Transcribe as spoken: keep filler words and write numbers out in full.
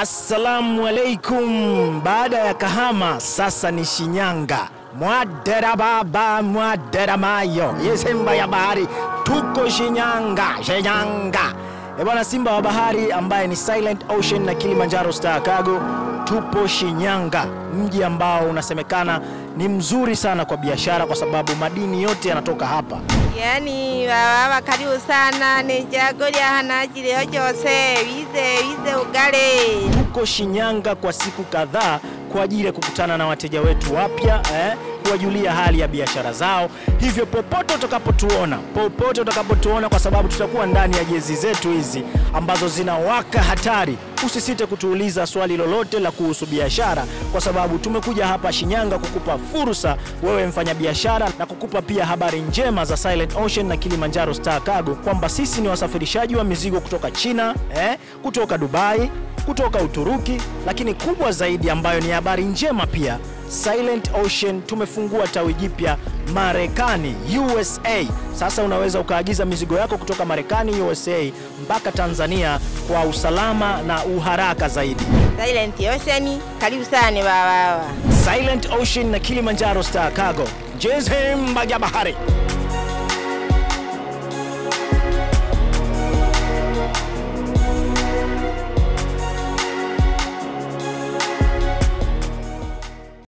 Assalamu alaikum. Baada ya Kahama sasa ni Shinyanga. Mwadera baba mwadera mayo, Yesemba ya bahari, tuko Shinyanga, Shinyanga. Ebwana simba wa bahari ambaye ni Silent Ocean na Kilimanjaro Star Cargo, tupo Shinyanga, mji ambao unasemekana ni mzuri sana kwa biashara kwa sababu madini yote yanatoka hapa. Yani baba karibu sana ni jagoria hanajiri hojose bize bize ugale. Tuko Shinyanga kwa siku kadhaa kwa ajili ya kukutana na wateja wetu wapya, eh, kuwajulia hali ya biashara zao. Hivyo popote utakapotuona, popote utakapotuona kwa sababu tutakuwa ndani ya jezi zetu hizi ambazo zinawaka hatari. Usisite kutuuliza swali lolote la kuhusu biashara kwa sababu tumekuja hapa Shinyanga kukupa fursa wewe mfanyabiashara na kukupa pia habari njema za Silent Ocean na Kilimanjaro Star Cargo kwamba sisi ni wasafirishaji wa mizigo kutoka China, eh, kutoka Dubai, kutoka Uturuki, lakini kubwa zaidi ambayo ni habari njema pia, Silent Ocean tumefungua tawi jipya Marekani, U S A. Sasa unaweza ukaagiza mizigo yako kutoka Marekani, U S A mpaka Tanzania kwa usalama na uharaka zaidi. Silent Ocean, karibu sana baba. Silent Ocean na Kilimanjaro Star Cargo, jezi mbaya bahari.